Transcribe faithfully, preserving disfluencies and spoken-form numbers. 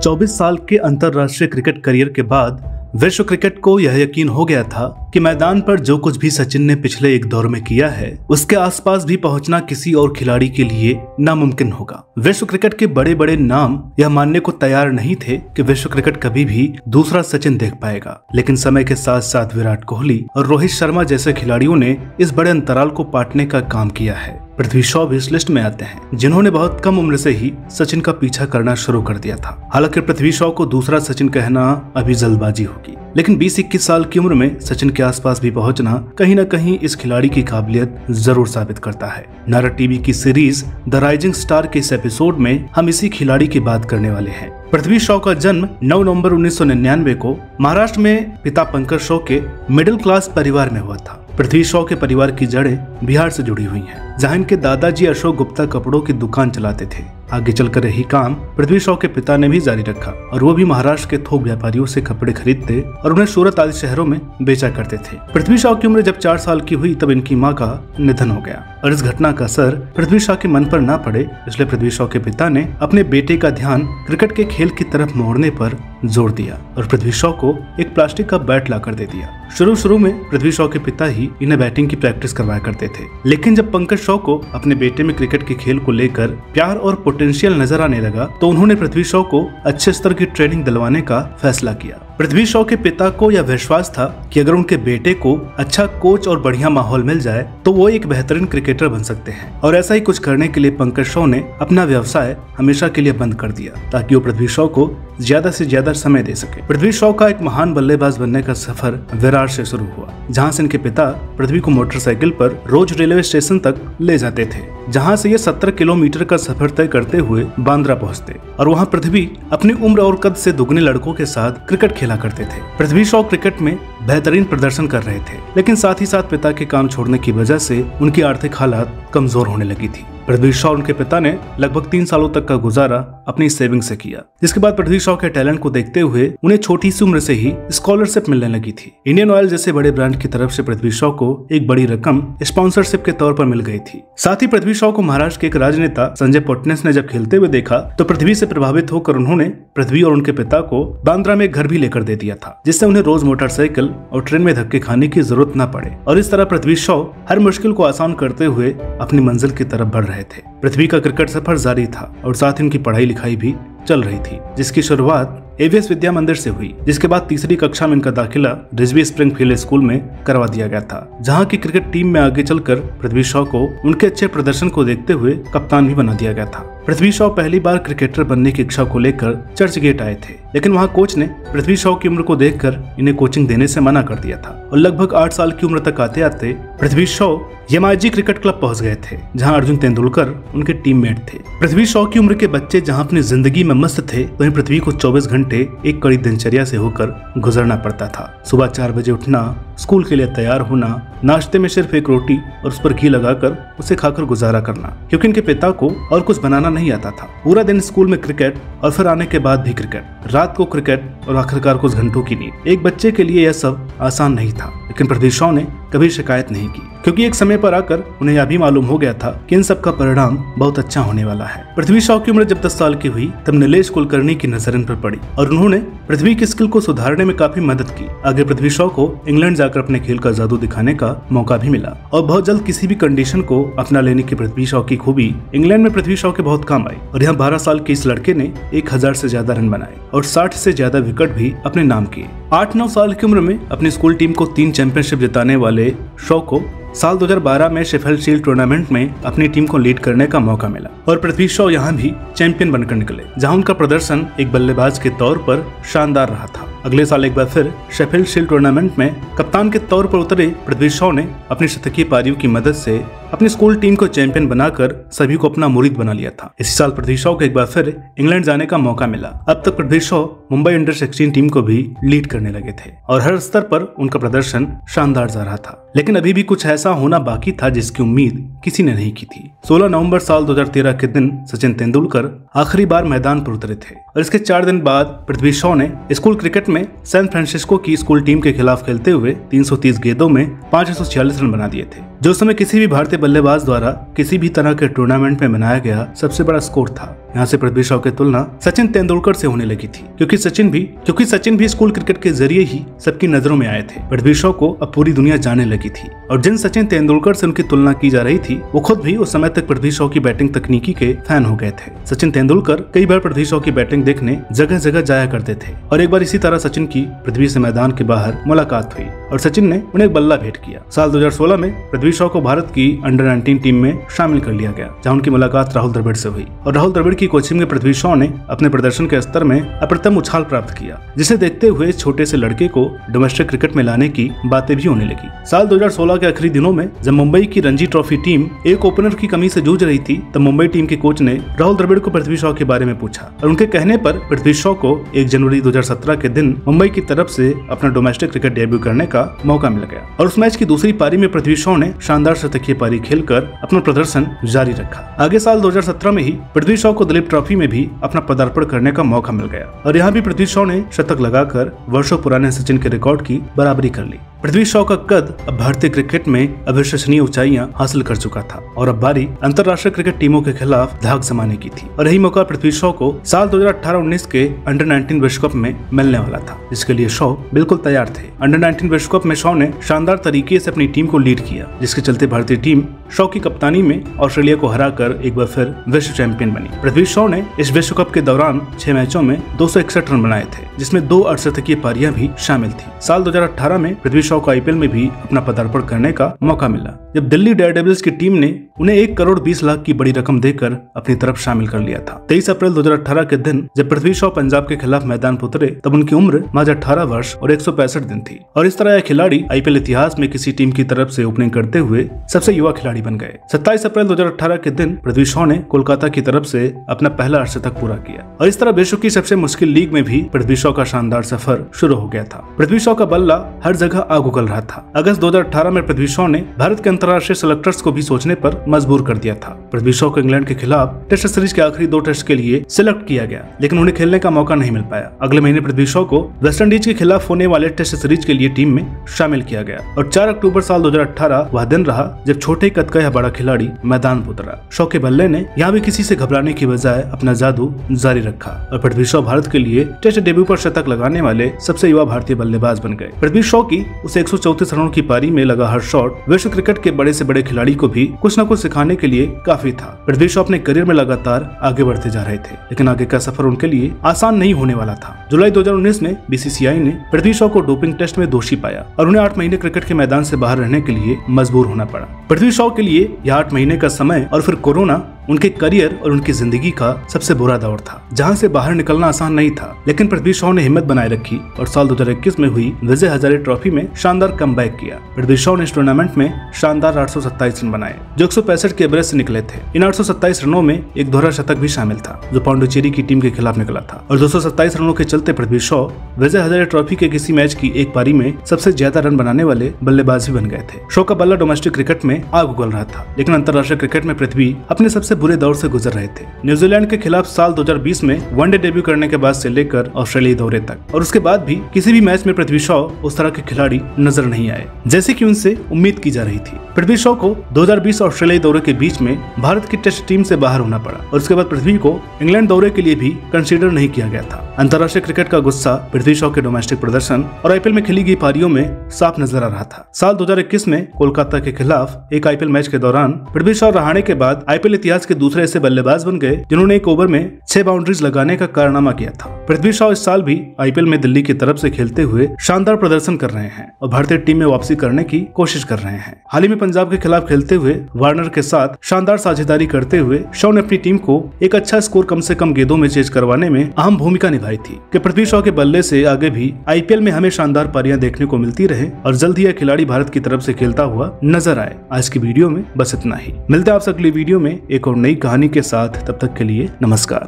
चौबीस साल के अंतर्राष्ट्रीय क्रिकेट करियर के बाद विश्व क्रिकेट को यह यकीन हो गया था कि मैदान पर जो कुछ भी सचिन ने पिछले एक दौर में किया है उसके आसपास भी पहुंचना किसी और खिलाड़ी के लिए नामुमकिन होगा। विश्व क्रिकेट के बड़े बड़े नाम यह मानने को तैयार नहीं थे कि विश्व क्रिकेट कभी भी दूसरा सचिन देख पाएगा, लेकिन समय के साथ साथ विराट कोहली और रोहित शर्मा जैसे खिलाड़ियों ने इस बड़े अंतराल को पाटने का काम किया है। पृथ्वी शॉ भी इस लिस्ट में आते हैं, जिन्होंने बहुत कम उम्र से ही सचिन का पीछा करना शुरू कर दिया था। हालांकि पृथ्वी शॉ को दूसरा सचिन कहना अभी जल्दबाजी होगी, लेकिन बीस इक्कीस साल की उम्र में सचिन के आसपास भी पहुंचना कहीं न कहीं इस खिलाड़ी की काबिलियत जरूर साबित करता है। नारा टीवी की सीरीज द राइजिंग स्टार के इस एपिसोड में हम इसी खिलाड़ी की बात करने वाले हैं। पृथ्वी शॉ का जन्म नौ नवंबर उन्नीस सौ निन्यानवे को महाराष्ट्र में पिता पंकज शॉ के मिडिल क्लास परिवार में हुआ था। पृथ्वी शॉ के परिवार की जड़ें बिहार से जुड़ी हुई हैं, जहां इनके दादाजी अशोक गुप्ता कपड़ों की दुकान चलाते थे। आगे चलकर यही काम पृथ्वी शॉ के पिता ने भी जारी रखा और वो भी महाराष्ट्र के थोक व्यापारियों से कपड़े खरीदते और उन्हें सूरत आदि शहरों में बेचा करते थे। पृथ्वी शॉ की उम्र जब चार साल की हुई तब इनकी मां का निधन हो गया और इस घटना का असर पृथ्वी शॉ के मन पर ना पड़े, इसलिए पृथ्वी शॉ के पिता ने अपने बेटे का ध्यान क्रिकेट के खेल की तरफ मोड़ने पर जोर दिया और पृथ्वी शॉ को एक प्लास्टिक का बैट ला कर दे दिया। शुरू शुरू में पृथ्वी शॉ के पिता ही इन्हें बैटिंग की प्रैक्टिस करवाया करते थे, लेकिन जब पंकज शॉ को अपने बेटे में क्रिकेट के खेल को लेकर प्यार और पोटेंशियल नजर आने लगा तो उन्होंने पृथ्वी शॉ को अच्छे स्तर की ट्रेनिंग दिलवाने का फैसला किया। पृथ्वी शॉ के पिता को यह विश्वास था कि अगर उनके बेटे को अच्छा कोच और बढ़िया माहौल मिल जाए तो वो एक बेहतरीन क्रिकेटर बन सकते हैं, और ऐसा ही कुछ करने के लिए पंकज शॉ ने अपना व्यवसाय हमेशा के लिए बंद कर दिया ताकि वो पृथ्वी शॉ को ज्यादा से ज्यादा समय दे सके। पृथ्वी शॉ का एक महान बल्लेबाज बनने का सफर विरार से शुरू हुआ, जहाँ से इनके पिता पृथ्वी को मोटरसाइकिल पर रोज रेलवे स्टेशन तक ले जाते थे, जहाँ से ये सत्रह किलोमीटर का सफर तय करते हुए बांद्रा पहुँचते और वहाँ पृथ्वी अपनी उम्र और कद से दुगने लड़कों के साथ क्रिकेट खेला करते थे। पृथ्वी शॉ क्रिकेट में बेहतरीन प्रदर्शन कर रहे थे, लेकिन साथ ही साथ पिता के काम छोड़ने की वजह से उनकी आर्थिक हालात कमजोर होने लगी थी। पृथ्वी शॉ और उनके पिता ने लगभग तीन सालों तक का गुजारा अपनी सेविंग से किया, जिसके बाद पृथ्वी शॉ के टैलेंट को देखते हुए उन्हें छोटी सी उम्र से ही स्कॉलरशिप मिलने लगी थी। इंडियन ऑयल जैसे बड़े ब्रांड की तरफ से पृथ्वी शॉ को एक बड़ी रकम स्पॉन्सरशिप के तौर पर मिल गई थी। साथ ही पृथ्वी शॉ को महाराष्ट्र के एक राजनेता संजय पोटनेस ने जब खेलते हुए देखा तो पृथ्वी से प्रभावित होकर उन्होंने पृथ्वी और उनके पिता को बांद्रा में घर भी लेकर दे दिया था, जिससे उन्हें रोज मोटरसाइकिल और ट्रेन में धक्के खाने की जरूरत न पड़े, और इस तरह पृथ्वी शॉ हर मुश्किल को आसान करते हुए अपनी मंजिल की तरफ बढ़ रहे थे। पृथ्वी का क्रिकेट सफर जारी था और साथ ही उनकी पढ़ाई लिखाई भी चल रही थी, जिसकी शुरुआत एवीएस विद्या मंदिर से हुई, जिसके बाद तीसरी कक्षा में इनका दाखिला रिजवी स्प्रिंगफील्ड स्कूल में करवा दिया गया था, जहां की क्रिकेट टीम में आगे चलकर पृथ्वी शॉ को उनके अच्छे प्रदर्शन को देखते हुए कप्तान भी बना दिया गया था। पृथ्वी शॉ पहली बार क्रिकेटर बनने की इच्छा को लेकर चर्च गेट आए थे, लेकिन वहां कोच ने पृथ्वी शॉ की उम्र को देखकर इन्हें कोचिंग देने से मना कर दिया था और लगभग आठ साल की उम्र तक आते आते पृथ्वी शॉ यमाजी क्रिकेट क्लब पहुंच गए थे, जहां अर्जुन तेंदुलकर उनके टीममेट थे। पृथ्वी शॉ की उम्र के बच्चे जहां अपनी जिंदगी में मस्त थे, वहीं पृथ्वी को चौबीस घंटे एक कड़ी दिनचर्या से होकर गुजरना पड़ता था। सुबह चार बजे उठना, स्कूल के लिए तैयार होना, नाश्ते में सिर्फ एक रोटी और उस पर घी लगाकर उसे खाकर गुजारा करना, क्योंकि इनके पिता को और कुछ बनाना नहीं आता था। पूरा दिन स्कूल में क्रिकेट और फिर आने के बाद भी क्रिकेट, रात को क्रिकेट और आखिरकार कुछ घंटों की नींद। एक बच्चे के लिए यह सब आसान नहीं था, लेकिन पृथ्वी शॉ ने कभी शिकायत नहीं की, क्योंकि एक समय पर आकर उन्हें यह भी मालूम हो गया था कि इन सब का परिणाम बहुत अच्छा होने वाला है। पृथ्वी शॉ की उम्र जब दस साल की हुई तब नीलेश कुलकर्णी की नजर इन पर पड़ी और उन्होंने पृथ्वी की स्किल को सुधारने में काफी मदद की। आगे पृथ्वी शॉ को इंग्लैंड जाकर अपने खेल का जादू दिखाने का मौका भी मिला और बहुत जल्द किसी भी कंडीशन को अपना लेने की पृथ्वी शॉ की खूबी इंग्लैंड में पृथ्वी शॉ के बहुत काम आई, और यहाँ बारह साल के इस लड़के ने एक हजार से ज्यादा रन बनाए और साठ से ज्यादा विकेट भी अपने नाम किए। आठ नौ साल की उम्र में अपनी स्कूल टीम को तीन चैंपियनशिप जिताने वाले शॉ को साल दो हज़ार बारह में शेफील्ड शील्ड टूर्नामेंट में अपनी टीम को लीड करने का मौका मिला और पृथ्वी शॉ यहाँ भी चैंपियन बनकर निकले, जहाँ उनका प्रदर्शन एक बल्लेबाज के तौर पर शानदार रहा था। अगले साल एक बार फिर शेफील्ड शील्ड टूर्नामेंट में कप्तान के तौर पर उतरे पृथ्वी शॉ ने अपनी शतकीय पारियों की मदद से अपनी स्कूल टीम को चैंपियन बनाकर सभी को अपना मुरीद बना लिया था। इसी साल पृथ्वी शॉ को एक बार फिर इंग्लैंड जाने का मौका मिला। अब तक पृथ्वी शॉ मुंबई अंडर सोलह टीम को भी लीड करने लगे थे और हर स्तर पर उनका प्रदर्शन शानदार जा रहा था, लेकिन अभी भी कुछ ऐसा होना बाकी था जिसकी उम्मीद किसी ने नहीं की थी। सोलह नवंबर साल दो हज़ार तेरह के दिन सचिन तेंदुलकर आखिरी बार मैदान पर उतरे थे और इसके चार दिन बाद पृथ्वी शॉ ने स्कूल क्रिकेट में सैन फ्रांसिस्को की स्कूल टीम के खिलाफ खेलते हुए तीन सौ तीस गेंदों में पाँच सौ छियालीस रन बना दिए थे, जो समय किसी भी भारतीय बल्लेबाज द्वारा किसी भी तरह के टूर्नामेंट में बनाया गया सबसे बड़ा स्कोर था। यहाँ से पृथ्वी शॉ की तुलना सचिन तेंदुलकर से होने लगी थी, क्योंकि सचिन भी क्योंकि सचिन भी स्कूल क्रिकेट के जरिए ही सबकी नजरों में आए थे। पृथ्वी शॉ को अब पूरी दुनिया जाने लगी थी और जिन सचिन तेंदुलकर से उनकी तुलना की जा रही थी वो खुद भी उस समय तक पृथ्वी शॉ की बैटिंग तकनीकी के फैन हो गए थे। सचिन तेंदुलकर कई बार पृथ्वी शॉ की बैटिंग देखने जगह जगह जाया करते थे और एक बार इसी तरह सचिन की पृथ्वी से मैदान के बाहर मुलाकात हुई और सचिन ने उन्हें एक बल्ला भेंट किया। साल दो हज़ार सोलह में पृथ्वी शॉ को भारत की अंडर उन्नीस टीम में शामिल कर लिया गया, जहां उनकी मुलाकात राहुल द्रविड़ से हुई और राहुल द्रविड़ की कोचिंग में पृथ्वी शॉ ने अपने प्रदर्शन के स्तर में अप्रतिम उछाल प्राप्त किया, जिसे देखते हुए इस छोटे से लड़के को डोमेस्टिक क्रिकेट में लाने की बातें भी होने लगी। साल दो हज़ार सोलह के आखिरी दिनों में जब मुंबई की रणजी ट्रॉफी टीम एक ओपनर की कमी से जूझ रही थी तब मुंबई टीम के कोच ने राहुल द्रविड़ को पृथ्वी शॉ के बारे में पूछा और उनके कहने पर पृथ्वी शॉ को एक जनवरी दो हज़ार सत्रह के दिन मुंबई की तरफ से अपना डोमेस्टिक क्रिकेट डेब्यू करने का मौका मिल गया और उस मैच की दूसरी पारी में पृथ्वी शॉ ने शानदार शतकीय पारी खेलकर अपना प्रदर्शन जारी रखा। आगे साल दो हज़ार सत्रह में ही पृथ्वी शॉ को दिलीप ट्रॉफी में भी अपना पदार्पण करने का मौका मिल गया और यहाँ भी पृथ्वी शॉ ने शतक लगाकर वर्षों पुराने सचिन के रिकॉर्ड की बराबरी कर ली। पृथ्वी शॉ का कद अब भारतीय क्रिकेट में अविश्वसनीय ऊंचाइयां हासिल कर चुका था और अब बारी अंतर्राष्ट्रीय क्रिकेट टीमों के खिलाफ धाक जमाने की थी और यही मौका पृथ्वी शॉ को साल दो हज़ार अठारह उन्नीस के अंडर उन्नीस विश्व कप में मिलने वाला था, जिसके लिए शॉ बिल्कुल तैयार थे। अंडर उन्नीस विश्व कप में शॉ ने शानदार तरीके से अपनी टीम को लीड किया, जिसके चलते भारतीय टीम शॉ की कप्तानी में ऑस्ट्रेलिया को हराकर एक बार फिर विश्व चैंपियन बनी। पृथ्वी शॉ ने इस विश्व कप के दौरान छह मैचों में दो सौ इकसठ रन बनाए थे, जिसमें दो अर्धशतकीय पारियां भी शामिल थी। साल दो हज़ार अठारह में पृथ्वी शॉ को आईपीएल में भी अपना पदार्पण करने का मौका मिला, जब दिल्ली डेयरडेविल्स की टीम ने उन्हें एक करोड़ बीस लाख की बड़ी रकम देकर अपनी तरफ शामिल कर लिया था। तेईस अप्रैल दो हज़ार अठारह के दिन जब पृथ्वी शॉ पंजाब के खिलाफ मैदान पर उतरे तब उनकी उम्र मात्र अठारह वर्ष और एक सौ पैंसठ दिन थी और इस तरह यह खिलाड़ी आईपीएल इतिहास में किसी टीम की तरफ से ओपनिंग करते हुए सबसे युवा खिलाड़ी बन गए। सत्ताईस अप्रैल दो हज़ार अठारह के दिन पृथ्वी शॉ ने कोलकाता की तरफ से अपना पहला अर्धशतक पूरा किया और इस तरह विश्व की सबसे मुश्किल लीग में भी पृथ्वी शॉ का शानदार सफर शुरू हो गया था। पृथ्वी शॉ का बल्ला हर जगह आग उगल रहा था। अगस्त दो हज़ार अठारह में पृथ्वी शॉ ने भारत के अंतर्राष्ट्रीय सेलेक्टर्स को भी सोचने पर मजबूर कर दिया था। पृथ्वी शॉ को इंग्लैंड के खिलाफ टेस्ट सीरीज के आखिरी दो टेस्ट के लिए सिलेक्ट किया गया, लेकिन उन्हें खेलने का मौका नहीं मिल पाया। अगले महीने पृथ्वी शॉ को वेस्टइंडीज के खिलाफ होने वाले टेस्ट सीरीज के लिए टीम में शामिल किया गया और चार अक्टूबर साल दो हज़ार अठारह वह दिन रहा जब छोटे कद का यह बड़ा खिलाड़ी मैदान पर उतरा। शॉ के बल्ले ने यहाँ भी किसी से घबराने की बजाय अपना जादू जारी रखा और पृथ्वी शॉ भारत के लिए टेस्ट डेब्यू पर शतक लगाने वाले सबसे युवा भारतीय बल्लेबाज बन गए। पृथ्वी शॉ की उस एक सौ चौतीस रनों की पारी में लगा हर शॉट विश्व क्रिकेट के बड़े से बड़े खिलाड़ी को भी कुछ न कुछ सिखाने के लिए काफी था। पृथ्वी शॉ अपने करियर में लगातार आगे बढ़ते जा रहे थे, लेकिन आगे का सफर उनके लिए आसान नहीं होने वाला था। जुलाई दो हज़ार उन्नीस में बीसीसीआई ने पृथ्वी शॉ को डोपिंग टेस्ट में दोषी पाया और उन्हें आठ महीने क्रिकेट के मैदान से बाहर रहने के लिए मजबूर होना पड़ा। पृथ्वी शॉ के लिए यह आठ महीने का समय और फिर कोरोना उनके करियर और उनकी जिंदगी का सबसे बुरा दौर था, जहां से बाहर निकलना आसान नहीं था, लेकिन पृथ्वी शॉ ने हिम्मत बनाए रखी और साल दो हज़ार इक्कीस में हुई विजय हजारे ट्रॉफी में शानदार कमबैक किया। पृथ्वी शॉ ने इस टूर्नामेंट में शानदार आठ सौ सत्ताईस रन बनाए जो एक सौ पैंसठ के एवरेज से निकले थे। इन आठ सौ सत्ताईस रनों में एक दोहरा शतक भी शामिल था जो पौंडुचेरी की टीम के खिलाफ निकला था और दो सौ सत्ताईस रनों के चलते पृथ्वी शॉ विजय हजारे ट्रॉफी के किसी मैच की एक पारी में सबसे ज्यादा रन बनाने वाले बल्लेबाज भी बन गए थे। शॉ का बल्ला डोमेस्टिक क्रिकेट में आग उगल रहा था, लेकिन अंतर्राष्ट्रीय क्रिकेट में पृथ्वी अपने सबसे बुरे दौर से गुजर रहे थे। न्यूजीलैंड के खिलाफ साल दो हज़ार बीस में वनडे डेब्यू करने के बाद से लेकर ऑस्ट्रेलिया दौरे तक और उसके बाद भी किसी भी मैच में पृथ्वी शॉ उस तरह के खिलाड़ी नजर नहीं आए जैसे कि उनसे उम्मीद की जा रही थी। पृथ्वी शॉ को दो हज़ार बीस ऑस्ट्रेलिया दौरे के बीच में भारत की टेस्ट टीम से बाहर होना पड़ा और उसके बाद पृथ्वी को इंग्लैंड दौरे के लिए भी कंसीडर नहीं किया गया था। अंतर्राष्ट्रीय क्रिकेट का गुस्सा पृथ्वी शॉ के डोमेस्टिक प्रदर्शन और आईपीएल में खेली गई पारियों में साफ नजर आ रहा था। साल दो हज़ार इक्कीस में कोलकाता के खिलाफ एक आईपीएल मैच के दौरान पृथ्वी शॉ रहाणे के बाद आईपीएल इतिहास के दूसरे ऐसे बल्लेबाज बन गए जिन्होंने एक ओवर में छह बाउंड्रीज लगाने का कारनामा किया था। पृथ्वी शॉ इस साल भी आईपीएल में दिल्ली की तरफ से खेलते हुए शानदार प्रदर्शन कर रहे हैं और भारतीय टीम में वापसी करने की कोशिश कर रहे हैं। हाल ही में पंजाब के खिलाफ खेलते हुए वार्नर के साथ शानदार साझेदारी करते हुए शॉ ने अपनी टीम को एक अच्छा स्कोर कम से कम गेंदों में चेज करवाने में अहम भूमिका निभाई थी कि पृथ्वी शॉ के बल्ले से आगे भी आईपीएल में हमें शानदार पारियां देखने को मिलती रहे और जल्द ही यह खिलाड़ी भारत की तरफ से खेलता हुआ नजर आए। आज की वीडियो में बस इतना ही, मिलते हैं आपसे अगली वीडियो में एक और नई कहानी के साथ। तब तक के लिए नमस्कार।